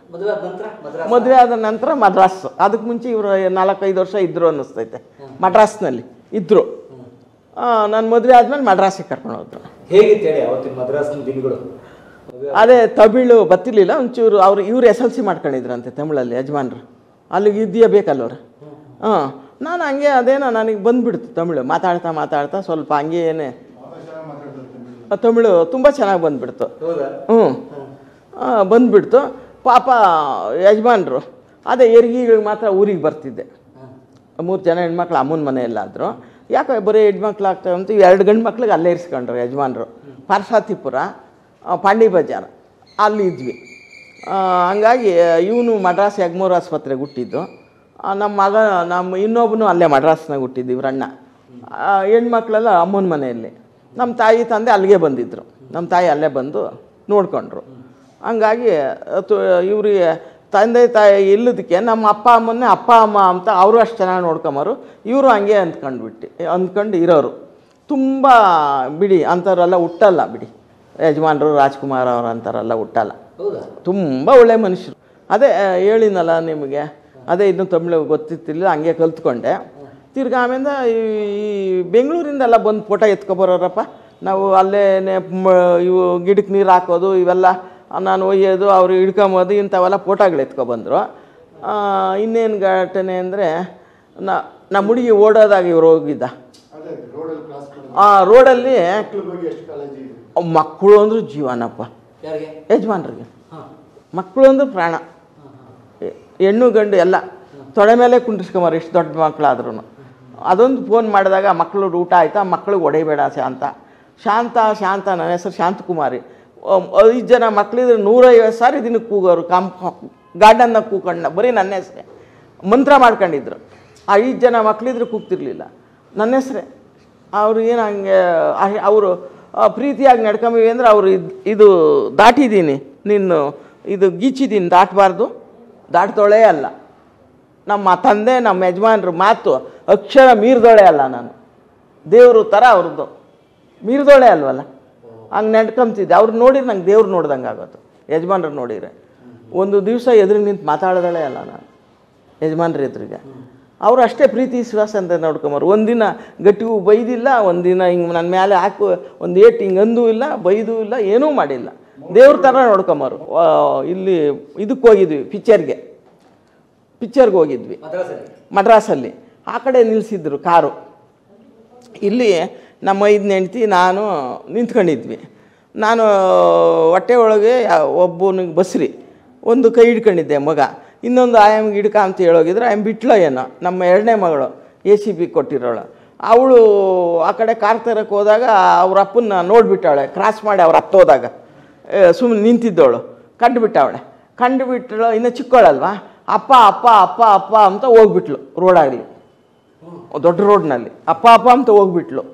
ಮದುವೆ ಆದ ನಂತರ ಮದ್ರಾಸ್ ಅದಕ್ಕೆ ಮುಂಚೆ ಇವರು ನಾಲ್ಕೈದು ವರ್ಷ ಇದ್ದರು ಅನ್ನಿಸ್ತೈತೆ ಮಡ್ರಾಸ್ನಲ್ಲಿ ಇದ್ದರು ನಾನು ಮದುವೆ ಆದಮೇಲೆ ಮಡ್ರಾಸಿಗೆ ಕರ್ಕೊಂಡು ಹೋದ್ರು ಹೇಗಿತ್ತು ಹೇಳಿ ಅವತ್ತಿನ ಮದ್ರಾಸ್ನ ದಿನಗಳು ಅದೇ ತಮಿಳು ಗೊತ್ತಿರಲಿಲ್ಲ ಒಂಚೂರು ಅವರು ಇವರು ಎಸ್ ಎಲ್ ಸಿ ಮಾಡ್ಕೊಂಡಿದ್ರಂತೆ ತಮಿಳಲ್ಲಿ ಯಜಮಾನ್ರು ಅಲ್ಲಿಗೆ ಇದೆಯಾ ಬೇಕಲ್ಲವ್ರು ಹಾಂ ನಾನು ಹಂಗೆ ಅದೇನೋ ನನಗೆ ಬಂದುಬಿಡ್ತು ತಮಿಳು ಮಾತಾಡ್ತಾ ಮಾತಾಡ್ತಾ ಸ್ವಲ್ಪ ಹಂಗೆ ಏನೇ ತಮಿಳು ತುಂಬ ಚೆನ್ನಾಗಿ ಬಂದುಬಿಡ್ತು ಹ್ಞೂ ಬಂದುಬಿಡ್ತು ಪಾಪ ಯಜಮಾನ್ರು ಅದೇ ಹೆರಿಗೆಗಳಿಗೆ ಮಾತ್ರ ಊರಿಗೆ ಬರ್ತಿದ್ದೆ ಮೂರು ಜನ ಹೆಣ್ಮಕ್ಳು ಅಮ್ಮನ ಮನೆಯಲ್ಲಾದರು ಯಾಕೆ ಬರೀ ಹೆಣ್ಮಕ್ಳು ಆಗ್ತವೆ ಅಂತ ಎರಡು ಗಂಡು ಮಕ್ಳಿಗೆ ಅಲ್ಲೇ ಇರಿಸ್ಕೊಂಡ್ರು ಯಜಮಾನ್ರು ಪಾರ್ಸಾತಿಪುರ ಪಾಂಡಿ ಬಜಾರ್ ಅಲ್ಲಿದ್ವಿ ಹಂಗಾಗಿ ಇವನು ಮಡ್ರಾಸ್ ಯಗ್ಮೂರ್ ಆಸ್ಪತ್ರೆಗೆ ಹುಟ್ಟಿದ್ದು ನಮ್ಮ ಮಗ ನಮ್ಮ ಇನ್ನೊಬ್ಬನು ಅಲ್ಲೇ ಮಡ್ರಾಸ್ನಾಗ ಹುಟ್ಟಿದ್ದು ಇವ್ರಣ್ಣ ಹೆಣ್ಮಕ್ಳೆಲ್ಲ ಅಮ್ಮನ ಮನೆಯಲ್ಲಿ ನಮ್ಮ ತಾಯಿ ತಂದೆ ಅಲ್ಲಿಗೆ ಬಂದಿದ್ದರು ನಮ್ಮ ತಾಯಿ ಅಲ್ಲೇ ಬಂದು ನೋಡಿಕೊಂಡ್ರು ಹಂಗಾಗಿ ಇವ್ರಿಗೆ ತಂದೆ ತಾಯಿ ಇಲ್ಲದಕ್ಕೆ ನಮ್ಮ ಅಪ್ಪ ಅಮ್ಮನ್ನೇ ಅಪ್ಪ ಅಮ್ಮ ಅಂತ ಅವರು ಅಷ್ಟು ಚೆನ್ನಾಗಿ ನೋಡ್ಕೊಂಬರು ಇವರು ಹಂಗೆ ಅಂದ್ಕೊಂಡ್ಬಿಟ್ಟು ಅಂದ್ಕೊಂಡು ಇರೋರು ತುಂಬ ಬಿಡಿ ಅಂಥವ್ರೆಲ್ಲ ಹುಟ್ಟಲ್ಲ ಬಿಡಿ ಯಜಮಾನರು ರಾಜ್ಕುಮಾರ್ ಅವರು ಅಂತಾರಲ್ಲ ಹುಟ್ಟಲ್ಲ ತುಂಬ ಒಳ್ಳೆ ಮನುಷ್ಯರು ಅದೇ ಹೇಳಿನಲ್ಲ ನಿಮಗೆ ಅದೇ ಇನ್ನೂ ತಮಿಳು ಗೊತ್ತಿತ್ತಿಲ್ಲ ಹಂಗೆ ಕಲ್ತ್ಕೊಂಡೆ ತಿರ್ಗಿ ಆಮೇಲೆ ಈ ಬೆಂಗಳೂರಿಂದೆಲ್ಲ ಬಂದು ಫೋಟೋ ಎತ್ಕೊಬರೋರಪ್ಪ ನಾವು ಅಲ್ಲೇ ಇವು ಗಿಡಕ್ಕೆ ನೀರು ಹಾಕೋದು ಇವೆಲ್ಲ ನಾನು ಒಯ್ಯೋದು ಅವ್ರು ಹಿಡ್ಕೊಂಬೋದು ಇಂಥವೆಲ್ಲ ಫೋಟೋಗಳು ಎತ್ಕೊಬಂದರು ಇನ್ನೇನು ಘಟನೆ ಅಂದರೆ ನಾ ನಮ್ಮ ಹುಡುಗಿ ಓಡೋದಾಗ ಇವ್ರು ಹೋಗಿದ್ದ ಆ ರೋಡಲ್ಲಿ ಮಕ್ಕಳು ಅಂದರೂ ಜೀವನಪ್ಪ ಯಜಮಾನ್ರಿಗೆ ಮಕ್ಕಳು ಅಂದರೂ ಪ್ರಾಣ ಹೆಣ್ಣು ಗಂಡು ಎಲ್ಲ ತೊಡೆ ಮೇಲೆ ಕುಂಡಿಸ್ಕೊಂಬಾರ ಎಷ್ಟು ದೊಡ್ಡ ಮಕ್ಕಳಾದ್ರೂ ಅದೊಂದು ಫೋನ್ ಮಾಡಿದಾಗ ಮಕ್ಕಳು ಊಟ ಆಯಿತಾ ಮಕ್ಕಳಿಗೆ ಹೊಡೆಯಬೇಡ ಶಾಂತ ಶಾಂತ ಶಾಂತ ನನ್ನ ಹೆಸರು ಶಾಂತಕುಮಾರಿ ಐದು ಜನ ಮಕ್ಕಳಿದ್ರೆ ನೂರೈವತ್ತು ಸಾರಿ ದಿನಕ್ಕೆ ಕೂಗೋರು ಕಾಮ್ ಗಾರ್ಡನ್ನಾಗ ಕೂಕಣ್ಣ ಬರೀ ನನ್ನ ಹೆಸರೇ ಮಂತ್ರ ಮಾಡ್ಕೊಂಡಿದ್ರು ಆ ಐದು ಜನ ಮಕ್ಕಳಿದ್ರೆ ಕೂಗ್ತಿರ್ಲಿಲ್ಲ ನನ್ನ ಹೆಸರೇ ಅವರು ಏನು ಹಂಗೆ ಅವರು ಪ್ರೀತಿಯಾಗಿ ನಡ್ಕೊಂಬೀವಿ ಅಂದರೆ ಅವರು ಇದು ಇದು ದಾಟಿದ್ದೀನಿ ನೀನು ಇದು ಗೀಚಿದ್ದೀನಿ ದಾಟಬಾರ್ದು ದಾಟ್ದೋಳೇ ಅಲ್ಲ ನಮ್ಮ ತಂದೆ ನಮ್ಮ ಯಜಮಾನ್ರ ಮಾತು ಅಕ್ಷರ ಮೀರಿದೋಳೆ ಅಲ್ಲ ನಾನು ದೇವ್ರ ಥರ ಅವ್ರದ್ದು ಮೀರಿದೋಳೆ ಅಲ್ವಲ್ಲ ಹಂಗೆ ನಡ್ಕೊಂತಿದ್ದೆ ಅವ್ರು ನೋಡಿದ್ರೆ ನಂಗೆ ದೇವ್ರು ನೋಡ್ದಂಗೆ ಆಗೋದು ಯಜಮಾನ್ರು ನೋಡಿದರೆ ಒಂದು ದಿವಸ ಎದುರಿಗೆ ನಿಂತು ಮಾತಾಡ್ದೋಳೆ ಅಲ್ಲ ನಾನು ಯಜಮಾನ್ರ ಎದುರಿಗೆ ಅವರು ಅಷ್ಟೇ ಪ್ರೀತಿ ವಿಶ್ವಾಸ ಅಂತ ನೋಡ್ಕೊಂಬರು ಒಂದಿನ ಗಟ್ಟಿಗೂ ಬೈದಿಲ್ಲ ಒಂದಿನ ಹಿಂಗೆ ನನ್ನ ಮೇಲೆ ಹಾಕು ಒಂದು ಏಟು ಹಿಂಗೆ ಅಂದೂ ಇಲ್ಲ ಬೈದೂ ಇಲ್ಲ ಏನೂ ಮಾಡಿಲ್ಲ ದೇವ್ರ ಥರ ನೋಡ್ಕೊಂಬರು ಇಲ್ಲಿ ಇದಕ್ಕೆ ಹೋಗಿದ್ವಿ ಪಿಕ್ಚರ್ಗೆ ಪಿಕ್ಚರ್ಗೆ ಹೋಗಿದ್ವಿ ಮಡ್ರಾಸಲ್ಲಿ ಆ ಕಡೆ ನಿಲ್ಲಿಸಿದ್ರು ಕಾರು ಇಲ್ಲಿ ನಮ್ಮ ಐದನೇ ಹೆಂಡ್ತಿ ನಾನು ನಿಂತ್ಕೊಂಡಿದ್ವಿ ನಾನು ಹೊಟ್ಟೆ ಒಳಗೆ ಒಬ್ಬನಿಗೆ ಬಸ್ರಿ ಒಂದು ಕೈ ಹಿಡ್ಕೊಂಡಿದ್ದೆ ಮಗ ಇನ್ನೊಂದು ಆಯಮ್ಗೆ ಹಿಡ್ಕ ಅಂತ ಹೇಳೋಗಿದ್ರೆ ಆಯಮ್ ಬಿಟ್ಲೋ ಏನೋ ನಮ್ಮ ಎರಡನೇ ಮಗಳು ಎ ಸಿ ಬಿ ಕೊಟ್ಟಿರೋಳು ಅವಳು ಆ ಕಡೆ ಕಾರ್ ತರಕ್ಕೆ ಹೋದಾಗ ಅವ್ರ ಅಪ್ಪನ್ನ ನೋಡಿಬಿಟ್ಟವಳೆ ಕ್ರಾಸ್ ಮಾಡಿ ಅವ್ರ ಅತ್ತ ಹೋದಾಗ ಸುಮ್ಮನೆ ನಿಂತಿದ್ದವಳು ಕಂಡುಬಿಟ್ಟವಳೆ ಕಂಡುಬಿಟ್ಟಳು ಇನ್ನೂ ಚಿಕ್ಕವಳಲ್ವಾ ಅಪ್ಪ ಅಪ್ಪ ಅಪ್ಪ ಅಪ್ಪ ಅಂತ ಹೋಗ್ಬಿಟ್ಲು ರೋಡಾಗಲಿ ದೊಡ್ಡ ರೋಡ್ನಲ್ಲಿ ಅಪ್ಪ ಅಪ್ಪ ಅಂತ ಹೋಗ್ಬಿಟ್ಲು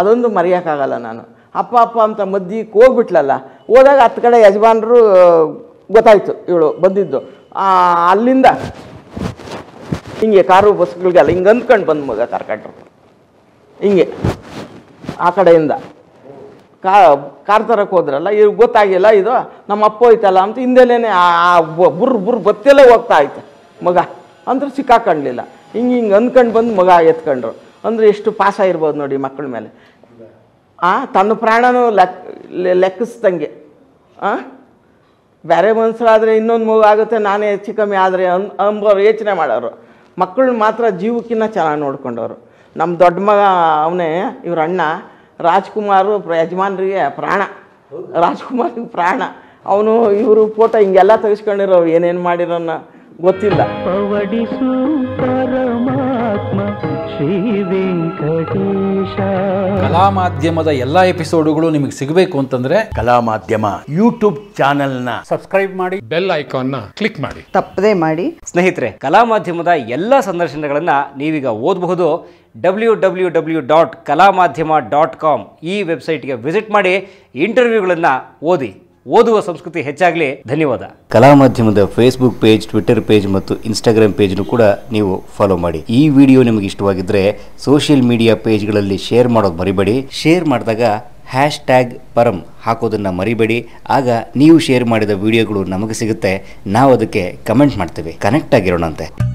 ಅದೊಂದು ಮರೆಯೋಕ್ಕಾಗಲ್ಲ ನಾನು ಅಪ್ಪ ಅಪ್ಪ ಅಂತ ಮದ್ದಿಗೆ ಹೋಗ್ಬಿಟ್ಲಲ್ಲ ಹೋದಾಗ ಹತ್ತು ಕಡೆ ಯಜಮಾನರು ಗೊತ್ತಾಯಿತು ಇವಳು ಬಂದಿದ್ದು ಅಲ್ಲಿಂದ ಹಿಂಗೆ ಕಾರು ಬಸ್ಗಳಿಗೆಲ್ಲ ಹಿಂಗೆ ಅಂದ್ಕೊಂಡು ಬಂದು ಮಗ ಕರ್ಕೊಂಡ್ರು ಹಿಂಗೆ ಆ ಕಡೆಯಿಂದ ಕಾ ಕಾರ್ ತರಕ್ಕೆ ಹೋದ್ರಲ್ಲ ಇವ್ರು ಗೊತ್ತಾಗಿಲ್ಲ ಇದು ನಮ್ಮ ಅಪ್ಪ ಹೋಯ್ತಲ್ಲ ಅಂತ ಹಿಂದೆಲೇ ಆ ಬುರ್ ಬುರ್ ಬತ್ತಲ್ಲೇ ಹೋಗ್ತಾ ಆಯ್ತು ಮಗ ಅಂದ್ರೆ ಸಿಕ್ಕಾಕಂಡ್ಲಿಲ್ಲ ಹಿಂಗೆ ಹಿಂಗೆ ಅಂದ್ಕೊಂಡು ಬಂದು ಮಗ ಎತ್ಕೊಂಡ್ರು ಅಂದರೆ ಎಷ್ಟು ಪಾಸ ಇರ್ಬೋದು ನೋಡಿ ಮಕ್ಕಳ ಮೇಲೆ ಆ ತನ್ನ ಪ್ರಾಣನೂ ಲೆಕ್ ಲೆಕ್ಕಿಸ್ದಂಗೆ ಹಾಂ ಬೇರೆ ಮನಸ್ಸರಾದರೆ ಇನ್ನೊಂದು ಮಗು ಆಗುತ್ತೆ ನಾನೇ ಹೆಚ್ಚು ಕಮ್ಮಿ ಆದರೆ ಅನ್ ಅಂಬೋರು ಯೋಚನೆ ಮಾಡೋರು ಮಕ್ಕಳನ್ನ ಮಾತ್ರ ಜೀವಕ್ಕಿಂತ ಚೆನ್ನಾಗಿ ನೋಡ್ಕೊಂಡವ್ರು ನಮ್ಮ ದೊಡ್ಡ ಮಗ ಅವನೇ ಇವ್ರ ಅಣ್ಣ ರಾಜ್ಕುಮಾರು ಯಜಮಾನ್ರಿಗೆ ಪ್ರಾಣ ರಾಜ್ಕುಮಾರ್ಗೆ ಪ್ರಾಣ ಅವನು ಇವರು ಫೋಟೋ ಹಿಂಗೆಲ್ಲ ತೆಗೆಸ್ಕೊಂಡಿರೋರು ಏನೇನು ಮಾಡಿರೋನ್ನ ಗೊತ್ತಿಲ್ಲ ಪವಡಿಸು ಪರಮಾತ್ಮ ಶ್ರೀ ವೆಂಕಟೇಶ ಕಲಾಮಾಧ್ಯಮದ ಎಲ್ಲ ಎಪಿಸೋಡುಗಳು ನಿಮಗೆ ಸಿಗಬೇಕು ಅಂತಂದ್ರೆ ಕಲಾಮಾಧ್ಯಮ ಯೂಟ್ಯೂಬ್ ಚಾನೆಲ್ನ ಸಬ್ಸ್ಕ್ರೈಬ್ ಮಾಡಿ ಬೆಲ್ ಐಕಾನ್ನ ಕ್ಲಿಕ್ ಮಾಡಿ ತಪ್ಪದೇ ಮಾಡಿ ಸ್ನೇಹಿತರೆ. ಕಲಾಮಾಧ್ಯಮದ ಎಲ್ಲ ಸಂದರ್ಶನಗಳನ್ನ ನೀವೀಗ ಓದಬಹುದು W W W dot Kalamadhyama dot com ಈ ವೆಬ್ಸೈಟ್ಗೆ ವಿಸಿಟ್ ಮಾಡಿ ಇಂಟರ್ವ್ಯೂಗಳನ್ನು ಓದಿ. ಓದುವ ಸಂಸ್ಕೃತಿ ಹೆಚ್ಚಾಗಲಿ. ಧನ್ಯವಾದ. ಕಲಾಮಾಧ್ಯಮದ ಫೇಸ್ಬುಕ್ ಪೇಜ್, ಟ್ವಿಟರ್ ಪೇಜ್ ಮತ್ತು ಇನ್ಸ್ಟಾಗ್ರಾಮ್ ಪೇಜ್ನು ಕೂಡ ನೀವು ಫಾಲೋ ಮಾಡಿ. ಈ ವಿಡಿಯೋ ನಿಮಗೆ ಇಷ್ಟವಾಗಿದ್ದರೆ ಸೋಷಿಯಲ್ ಮೀಡಿಯಾ ಪೇಜ್ಗಳಲ್ಲಿ ಶೇರ್ ಮಾಡೋದು ಮರಿಬೇಡಿ. ಶೇರ್ ಮಾಡಿದಾಗ ಹ್ಯಾಶ್ ಟ್ಯಾಗ್ ಪರಂ ಹಾಕೋದನ್ನು ಮರಿಬೇಡಿ. ಆಗ ನೀವು ಶೇರ್ ಮಾಡಿದ ವಿಡಿಯೋಗಳು ನಮಗೆ ಸಿಗುತ್ತೆ, ನಾವು ಅದಕ್ಕೆ ಕಮೆಂಟ್ ಮಾಡ್ತೇವೆ. ಕನೆಕ್ಟ್ ಆಗಿರೋಣಂತೆ.